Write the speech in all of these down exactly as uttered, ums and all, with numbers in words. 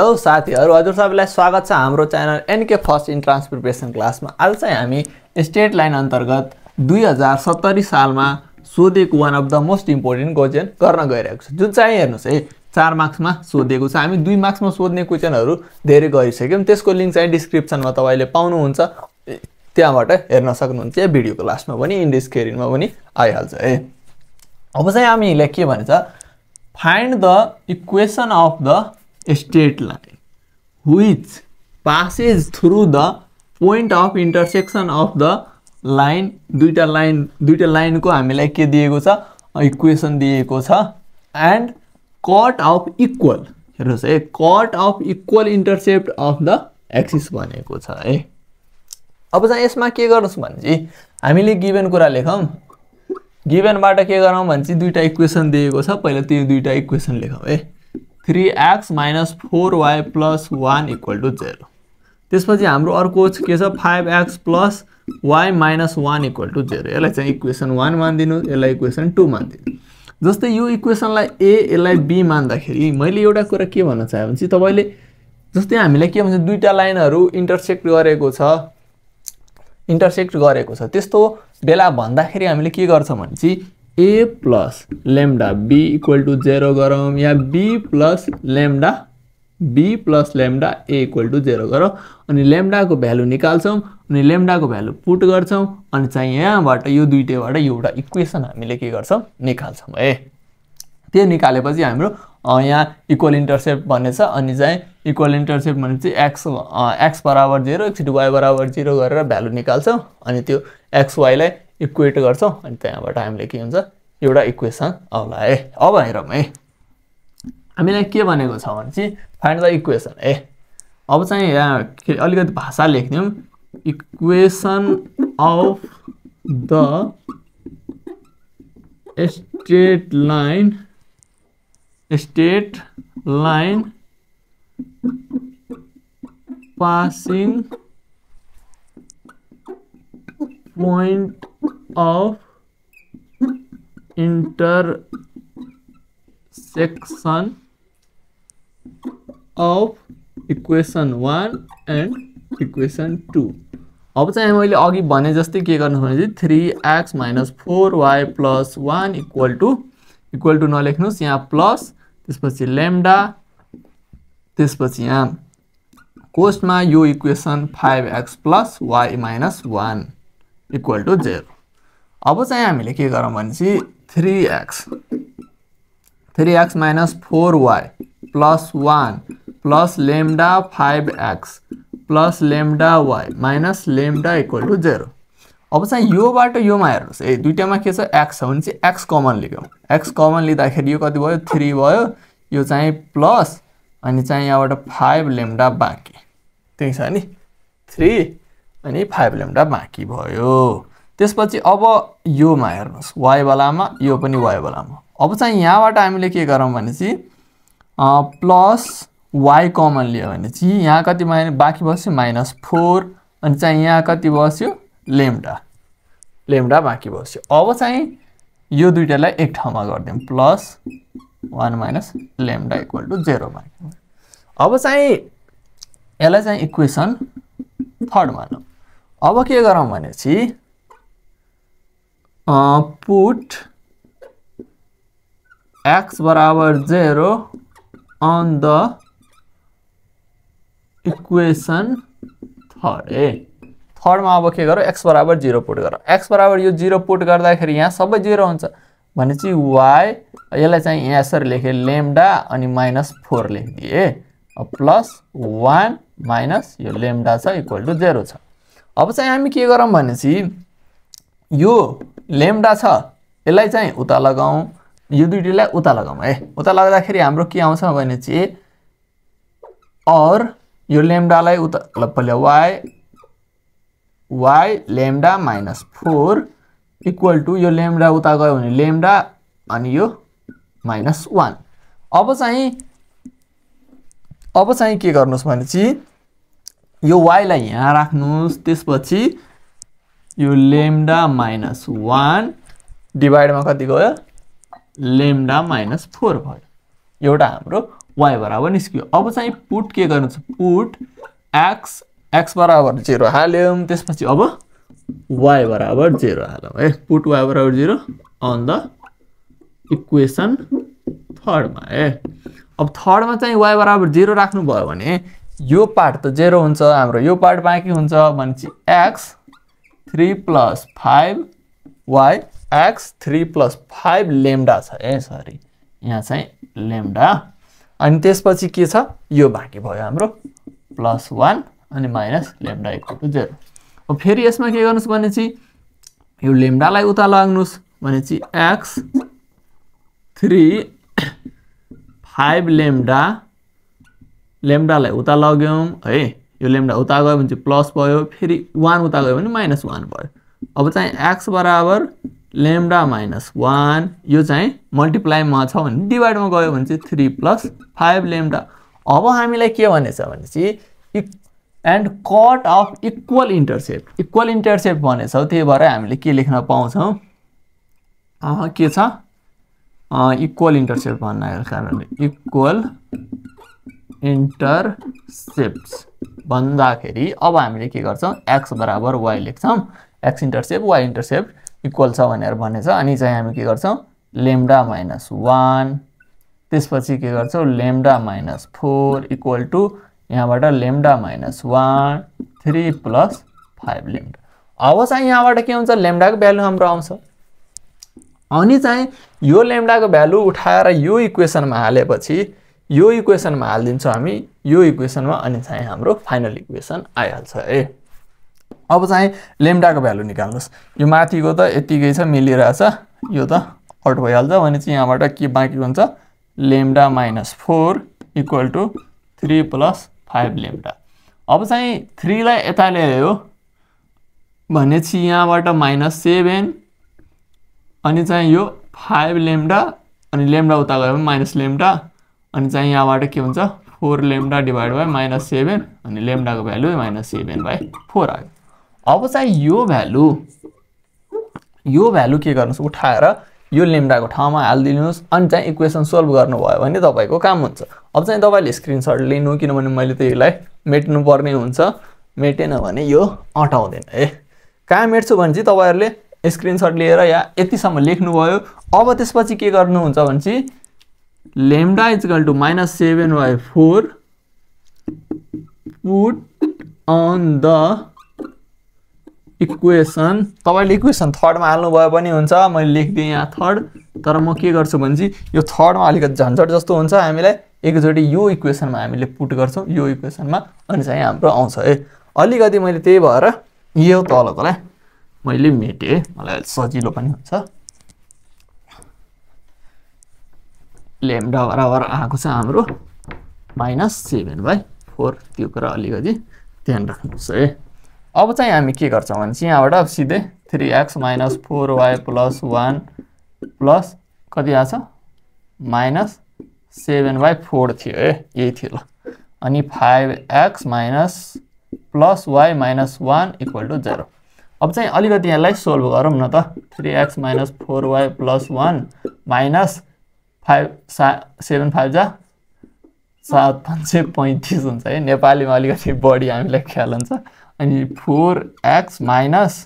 Hello साथीहरु हजुर सबैलाई स्वागत छ हाम्रो channel NK first in transportation क्लासमा। आज चाहिँ हामी स्टेट लाइन अन्तर्गत दुई हजार सत्तरी सालमा सोधेको one of the most important question गर्न गइरहेको छ, जुन चाहिँ हेर्नुस् है चार मार्क्समा सोधेको छ। हामी दुई मार्क्समा सोध्ने क्वेशनहरु धेरै गरिसक्यौं, त्यसको लिंक चाहिँ डिस्क्रिप्सनमा तपाईले पाउनुहुन्छ, त्यहाँबाट हेर्न सक्नुहुन्छ। यो भिडियोको लास्टमा पनि इन्ड स्क्रिनमा पनि आइहाल्छ है। अब चाहिँ हामीले के भन्छ, find the equation of the straight line which passes through the point of intersection of the line. दुईटा लाइन दुईटा लाइन को हामीलाई के दिएको छ, इक्वेसन दिएको छ। एंड कट अफ इक्वल, हेर्नुस् है, cut of equal intercept of the axis बनेको छ है। अब चाहिँ यसमा के गर्नुस् भने हामीले गिवन कुरा लेखौं, गिवन बाट के गरौं भने दुईटा इक्वेसन दिएको छ। पहिले त्यो दुईटा इक्वेसन लेखौं है, three x minus four y plus one equal to zero. त्यसपछि हाम्रो अर्को के छ, five x plus y minus one equal to zero. यसलाई चाहिँ इक्वेसन वन मान्दिनु, यसलाई इक्वेसन टू मान्दिनु। जस्तै यो इक्वेसनलाई ए, यसलाई बी मान्दाखेरि मैले एउटा कुरा के भन्न चाहे भने तपाईले जस्तै हामीले के भन्छ, दुईटा लाइनहरु इन्टरसेक्ट गरेको छ इन्टरसेक्ट गरेको छ त्यस्तो बेला भन्दाखेरि हामीले के गर्छौं भने A plus lambda B equal to zero गरौं, या B plus lambda B plus lambda A equal to zero गरौं, अनि लेम्डा को भ्यालु निकाल्छौं, अनि लेम्डा को भ्यालु पुट गर्छौं, अनि चाहिँ यहाँबाट यो दुईटैबाट एउटा इक्वेसन हामीले के गर्छौं निकाल्छौं है। त्यो निकालेपछि हाम्रो यहाँ इक्वल इंटरसेप्ट भन्ने छ, अनि चाहिँ इक्वल इंटरसेप्ट भनेपछि एक्स एक्स बराबर जीरो, एक्स टू वाई बराबर जीरो गरेर भ्यालु निकाल्छौं, अनि त्यो एक्स वाई लाई इक्वेट गर्छौं, अनि त्यहाँबाट हामीले के हुन्छ एउटा इक्वेसन आउला है। अब हेरौं है हामीलाई के भनेको छ भने फाइन्ड द इक्वेसन ए। अब चाहिँ यहाँ अलिकति भाषा लेख्ने, equation of the straight line straight line passing point of intersection of equation one and equation two. अब चाहिँ मैले अघि भने जस्तै के गर्नु भने three x minus four y plus one equal to equal to नलेख्नुस्, यहाँ प्लस, त्यसपछि लेम्डा, त्यसपछि यहाँ कोष्ठमा यो equation five x plus y minus one equal to zero. अब चाहिँ हामीले के गरौँ भने three x three x minus four y plus one plus lambda five x plus lambda y minus lambda equal to zero. अब चाहिँ यो बाट योमा हेर्नुस् है, दुईटामा के छ एक्स हो भने एक्स कमन लियौं। एक्स कमन लिँदाखेरि यो कति भयो, थ्री भयो, यो चाहिँ प्लस, अनि चाहिँ यहाँबाट फाइभ लेम्डा बाँकी, त्यही छ नि थ्री अनि फाइभ लेम्डा बाँकी भयो। त्यसपछि अब योमा हेर्नुस्, वाई वालामा यो पनि वाई वालामा। अब चाहिँ यहाँबाट हामीले के गरौँ भने चाहिँ प्लस वाई कमन लियो भने चाहिँ यहाँ कति माइनस बाँकी बस्यो, माइनस फोर, अनि चाहिँ यहाँ कति बस्यो लेम्डा, लेम्डा बाँकी बस्यो। अब चाहिँ यो दुईटालाई एक ठाउँमा गर्दियौँ, plus one minus lambda equal to zero बाँकी भयो। अब चाहिँ यसलाई चाहिँ इक्वेसन थर्ड मानौँ। अब के गरौँ भने चाहिँ पुट एक्स बराबर zero on the equation third ए। थर्डमा अब के गरौँ, एक्स बराबर जीरो पुट गरौँ। एक्स बराबर यो जीरो पुट गर्दाखेरि यहाँ सबै जीरो हुन्छ भने चाहिँ वाई, यसलाई चाहिँ यहाँ यसरी लेखेँ लेम्डा अनि माइनस फोर लेखिदिए, प्लस वान माइनस यो लेम्डा छ इक्वल टू जीरो छ। अब चाहिँ हामी के गरौँ भने चाहिँ यो लेम्डा छ यसलाई चाहिँ उता लगाउँ, यो दुईटीलाई उता लगाउँ है। उता लाग्दाखेरि हाम्रो के आउँछ भने चाहिँ और यो लेम्डालाई उता पहिला y y lambda minus four equal to यो लेम्डा उता गयो भने लेम्डा अनि यो माइनस वान। अब चाहिँ अब चाहिँ के गर्नुस् भने चाहिँ यो वाईलाई यहाँ राख्नुस्, त्यसपछि यो लेम्डा माइनस वान डिभाइडमा कति गयो, लेम्डा माइनस फोर भयो। एउटा हाम्रो y बराबर निस्क्यो. अब चाहिँ पुट के गर्नु छ, पुट x x बराबर zero हाल्यौं, त्यसपछि अब y बराबर zero हालौं है. पुट y बराबर zero on the equation third मा है. अब थर्ड मा चाहिँ y बराबर zero राख्नु भयो भने यो पार्ट त zero हुन्छ हाम्रो, यो पार्ट बाँकी हुन्छ भनेपछि x three plus five y x three plus five lambda छ ए सरी यहाँ चाहिँ lambda. अनि त्यसपछि के छ, यो बाँकी भयो हाम्रो plus one अनि minus lambda equal to zero. अब फेरि यसमा के गर्नुस् भनेपछि यो lambda लाई उता लाग्नुस् भनेपछि x three five lambda lambda लाई उता लग्यौं है. यो lambda उता गयो भने प्लस भयो, फेरि one उता गयो भने minus one भयो. अब चाहिँ x बराबर lambda minus one यो चाहिँ मल्टिप्लाई मा छ भने डिवाइड मा गयो भने चाहिँ three plus five lambda. अब हामीलाई के भनेछ भनेपछि and chord of equal intercept, equal intercept भनेछ. त्यही भएर हामीले के लेख्न पाउँछौ अ के छ अ इक्वल इन्टरसेप्ट भन्नाले कारणले इक्वल intercepts भन्दाखेरि अब हामीले के गर्छौं x बराबर y लेख्छौं. x intercept y intercept equal छ भनेर भनेछ. अनि चाहिँ हामी के गर्छौं lambda minus one त्यसपछि के गर्छौं lambda minus four equal to यहाँबाट lambda minus one three plus five lambda. अब चाहिँ यहाँबाट के हुन्छ lambda को भ्यालु हाम्रो आउँछ. अनि चाहिँ यो lambda को भ्यालु उठाएर यो इक्वेसनमा हालेपछि यो इक्वेसनमा हाल्दिन्छौ हामी यो इक्वेसनमा, अनि चाहिँ हाम्रो फाइनल इक्वेसन आइहाल्छ है. अब चाहिँ lambda को भ्यालु निकाल्नुस्. यो माथिको त यतिकै छ मिलिरहेछ, यो त आउट भइहाल्छ भने चाहिँ यहाँबाट के बाँकी हुन्छ lambda minus four equal to three plus five lambda. अब चाहिँ three लाई यता ल्यायो भनेपछि यहाँबाट minus seven अनि चाहिँ यो five lambda अनि lambda उता गयो भने minus lambda अनि चाहिँ यहाँबाट के हुन्छ four lambda divided by minus seven अनि lambda को value minus seven by four आयो. अब चाहिँ यो भ्यालु यो भ्यालु के गर्नुस् उठाएर यो lambda को ठाउँमा हाल्दिनुस् अनि चाहिँ इक्वेसन सोल्भ गर्नु भयो भने तपाईको काम हुन्छ. अब चाहिँ तपाईले स्क्रिनशट लिनु किनभने मैले त यसलाई मेट्नु पर्ने हुन्छ, मेटेन भने यो अटाउँदैन है. कहाँ मेट्छु भने चाहिँ तपाईहरुले स्क्रिनशट लिएर या यतिसम्म लेख्नु भयो. अब त्यसपछि के गर्नुहुन्छ भने चाहिँ lambda is equal to minus seven by four put on the equation. तपाईले इक्वेसन थर्ड मा हाल्नु भए पनि हुन्छ, मैले लेख्दिए यहाँ थर्ड, तर म के गर्छु भने चाहिँ यो थर्ड मा अलिकति झन्झट जस्तो हुन्छ, हामीलाई एकचोटी यो इक्वेसनमा हामीले पुट गर्छौं यो इक्वेसनमा अनि चाहिँ हाम्रो आउँछ है. अलिकति मैले त्यही भएर यो तलकोलाई मैले मेटे, मलाई सजिलो पनि हुन्छ. lambda बराबर आको छ हाम्रो minus seven by four त्यो कुरा अलिकति ध्यान राख्नुस् है. अब चाहिँ हामी के गर्छौं भने चाहिँ यहाँबाट सिधै three x minus four y plus one plus कति आछ minus seven by four थियो है, यही थियो ल. अनि five x minus plus y minus one equal to zero. अब चाहिँ अलिकति यसलाई सोल्भ गरौँ न त. three x minus four y plus one minus five seven five जा सात पाँच पैंतीस हुन्छ है, नेपालीमा अलिकति बढी हामीलाई ख्याल हुन्छ. अनि four x minus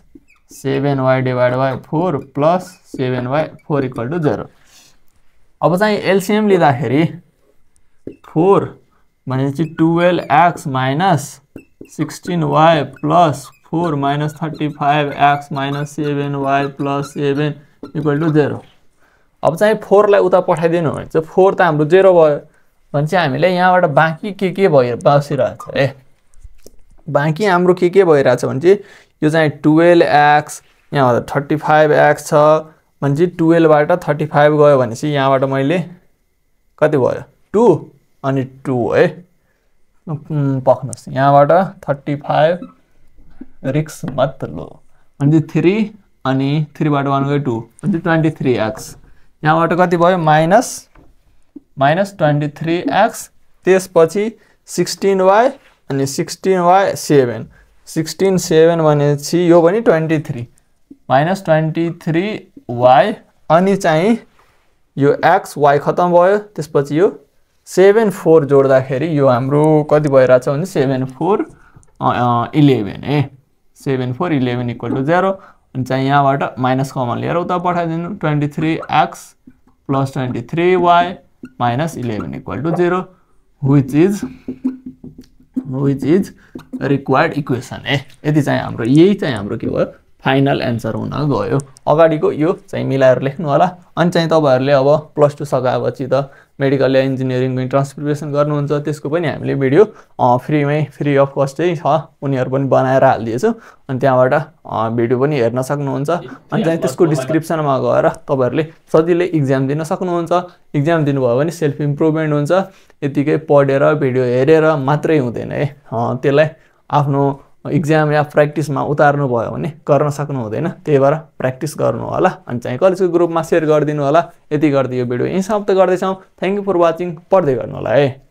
seven y divided by four plus seven y four equal to zero. अब चाहिँ एलसीएम लिँदाखेरि four भनेपछि twelve x minus sixteen y plus four minus thirty-five x minus seven y plus seven equal to zero. अब चाहिँ four लाई उता पठाइदिनु भने चाहिँ four त हाम्रो zero भयो भने चाहिँ हामीले यहाँबाट बाँकी के के भइरहेछ ए बाँकी हाम्रो के के भइरहेछ भने चाहिँ यो चाहिँ twelve x यहाँ thirty-five x छ भने चाहिँ twelve बाट thirty-five गयो भने चाहिँ यहाँबाट मैले कति भयो two अनि two है पक्नुहोस्. यहाँबाट thirty-five रिक्स मत लो अनि three अनि three बाट one गयो two अनि twenty-three x यहाँबाट कति भयो माइनस माइनस twenty-three x त्यसपछि sixteen y अनि sixteen y seven sixteen seven भनेपछि यो पनि twenty-three माइनस twenty-three y अनि चाहिँ यो x y खतम भयो त्यसपछि यो seven four जोड्दाखेरि यो हाम्रो कति भइराछ भने seven four eleven A seven four eleven equal to zero अनि चाहिँ यहाँबाट माइनस कमन लिएर उता पठाइदिनु twenty-three x plus twenty-three y minus eleven equal to zero which is which is required equation ए यति चाहिँ हाम्रो यही चाहिँ हाम्रो के भयो फाइनल आन्सर हुन गयो अगाडिको यो चाहिँ मिलाएर लेख्नु होला अनि चाहिँ तपाईहरुले अब प्लस टू सकाएपछि त मेडिकल इन्जिनियरिङ इन ट्रान्सपोर्टेसन गर्नुहुन्छ त्यसको पनि हामीले भिडियो फ्रीमै फ्री अफ कस्टै छ उनीहरु पनि बनाएर हालदिएछु अनि त्यहाँबाट भिडियो पनि हेर्न सक्नुहुन्छ अनि चाहिँ त्यसको डिस्क्रिप्सनमा गएर तपाईहरुले सजिलै एक्जाम दिन सक्नुहुन्छ एक्जाम दिनुभयो भने सेल्फ इम्प्रुभमेन्ट हुन्छ यतिकै पढेर भिडियो हेरेर मात्रै हुँदैन है त्यसलाई आफ्नो एक्जाम या practice मा उतार्नु भयो भने गर्न सक्नु हुँदैन त्यही भएर practice गर्नु होला अनि चाहिँ कलेजको ग्रुपमा शेयर गरिदिनु होला यति गर्दै यो भिडियो यही समाप्त गर्दै छौं थ्यांक यू फर वाचिङ पढ्दै गर्नु होला है